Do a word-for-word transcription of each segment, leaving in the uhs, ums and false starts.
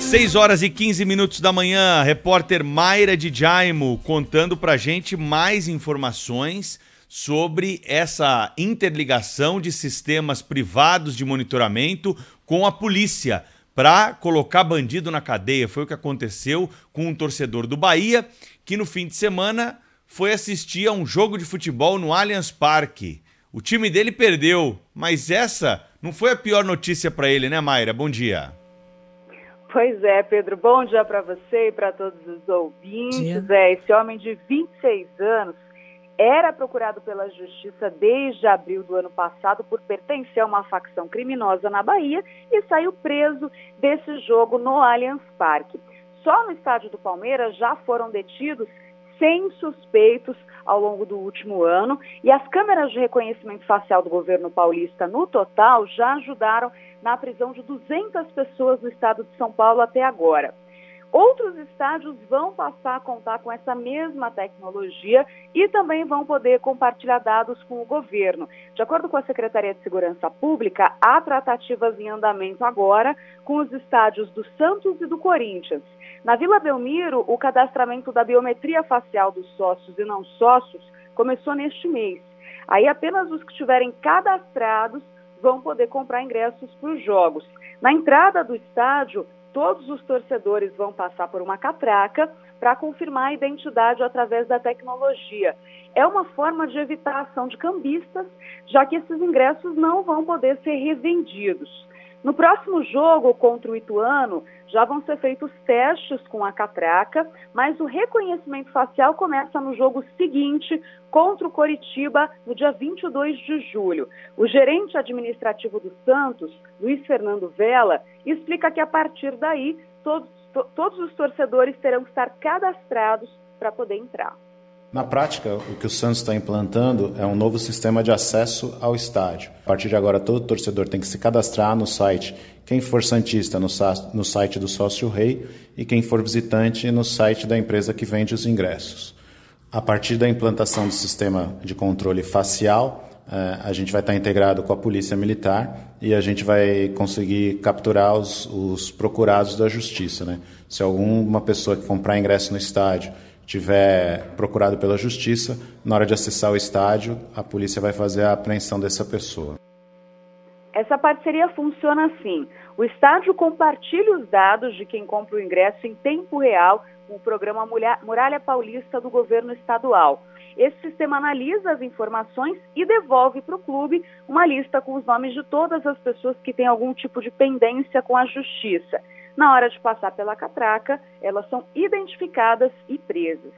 seis horas e quinze minutos da manhã, repórter Maira Di Giaimo contando pra gente mais informações sobre essa interligação de sistemas privados de monitoramento com a polícia para colocar bandido na cadeia. Foi o que aconteceu com um torcedor do Bahia que no fim de semana foi assistir a um jogo de futebol no Allianz Parque. O time dele perdeu, mas essa não foi a pior notícia para ele, né, Maira? Bom dia. Pois é, Pedro. Bom dia para você e para todos os ouvintes. É, esse homem de vinte e seis anos era procurado pela justiça desde abril do ano passado por pertencer a uma facção criminosa na Bahia e saiu preso desse jogo no Allianz Parque. Só no estádio do Palmeiras já foram detidos cem suspeitos ao longo do último ano, e as câmeras de reconhecimento facial do governo paulista no total já ajudaram na prisão de duzentas pessoas no estado de São Paulo até agora. Outros estádios vão passar a contar com essa mesma tecnologia e também vão poder compartilhar dados com o governo. De acordo com a Secretaria de Segurança Pública, há tratativas em andamento agora com os estádios do Santos e do Corinthians. Na Vila Belmiro, o cadastramento da biometria facial dos sócios e não sócios começou neste mês. Aí apenas os que estiverem cadastrados vão poder comprar ingressos para os jogos. Na entrada do estádio, todos os torcedores vão passar por uma catraca para confirmar a identidade através da tecnologia. É uma forma de evitar a ação de cambistas, já que esses ingressos não vão poder ser revendidos. No próximo jogo contra o Ituano, já vão ser feitos testes com a catraca, mas o reconhecimento facial começa no jogo seguinte, contra o Coritiba, no dia vinte e dois de julho. O gerente administrativo do Santos, Luiz Fernando Vela, explica que a partir daí, todos, to, todos os torcedores terão que estar cadastrados para poder entrar. Na prática, o que o Santos está implantando é um novo sistema de acesso ao estádio. A partir de agora, todo torcedor tem que se cadastrar no site. Quem for santista, no, no site do Sócio Rei, e quem for visitante, no site da empresa que vende os ingressos. A partir da implantação do sistema de controle facial, a gente vai estar integrado com a Polícia Militar e a gente vai conseguir capturar os, os procurados da Justiça, né? Se alguma pessoa que comprar ingresso no estádio tiver procurado pela justiça, na hora de acessar o estádio, a polícia vai fazer a apreensão dessa pessoa. Essa parceria funciona assim. O estádio compartilha os dados de quem compra o ingresso em tempo real com o programa Muralha Paulista do governo estadual. Esse sistema analisa as informações e devolve para o clube uma lista com os nomes de todas as pessoas que têm algum tipo de pendência com a justiça. Na hora de passar pela catraca, elas são identificadas e presas.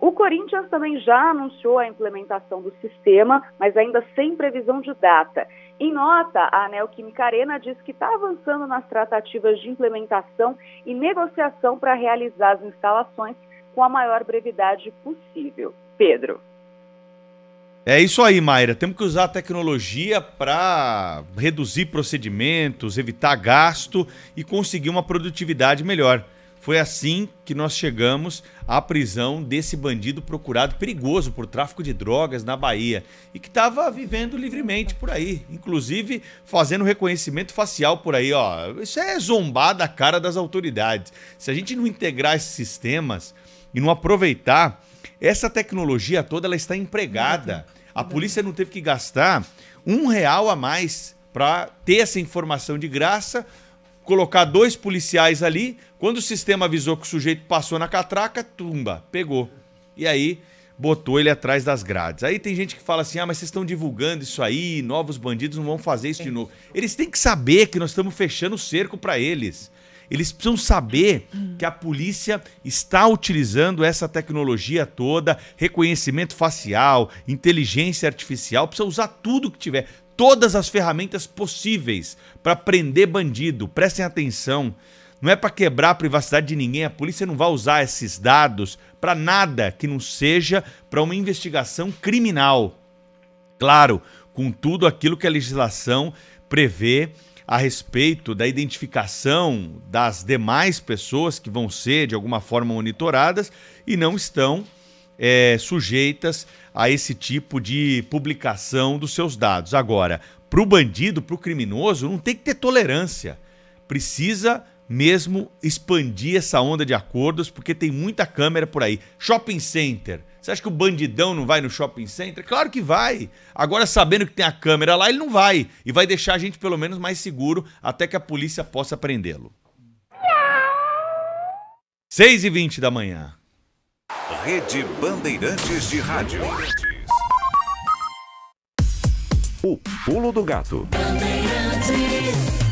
O Corinthians também já anunciou a implementação do sistema, mas ainda sem previsão de data. Em nota, a Neo Química Arena diz que está avançando nas tratativas de implementação e negociação para realizar as instalações com a maior brevidade possível. Pedro. É isso aí, Maira. Temos que usar a tecnologia para reduzir procedimentos, evitar gasto e conseguir uma produtividade melhor. Foi assim que nós chegamos à prisão desse bandido procurado perigoso por tráfico de drogas na Bahia e que estava vivendo livremente por aí, inclusive fazendo reconhecimento facial por aí. Ó. Isso é zombar da cara das autoridades. Se a gente não integrar esses sistemas e não aproveitar, essa tecnologia toda ela está empregada. A polícia não teve que gastar um real a mais para ter essa informação de graça, colocar dois policiais ali, quando o sistema avisou que o sujeito passou na catraca, tumba, pegou. E aí botou ele atrás das grades. Aí tem gente que fala assim, ah, mas vocês estão divulgando isso aí, novos bandidos não vão fazer isso de novo. Eles têm que saber que nós estamos fechando o cerco para eles. Eles precisam saber que a polícia está utilizando essa tecnologia toda, reconhecimento facial, inteligência artificial, precisa usar tudo que tiver, todas as ferramentas possíveis para prender bandido. Prestem atenção, não é para quebrar a privacidade de ninguém, a polícia não vai usar esses dados para nada que não seja para uma investigação criminal. Claro, com tudo aquilo que a legislação prevê a respeito da identificação das demais pessoas que vão ser, de alguma forma, monitoradas e não estão é, sujeitas a esse tipo de publicação dos seus dados. Agora, para o bandido, para o criminoso, não tem que ter tolerância. precisa mesmo expandir essa onda de acordos, porque tem muita câmera por aí. Shopping center. Você acha que o bandidão não vai no shopping center? Claro que vai. Agora, sabendo que tem a câmera lá, ele não vai. E vai deixar a gente pelo menos mais seguro até que a polícia possa prendê-lo. seis e vinte da manhã. Rede Bandeirantes de Rádio. O Pulo do Gato. Bandeirantes.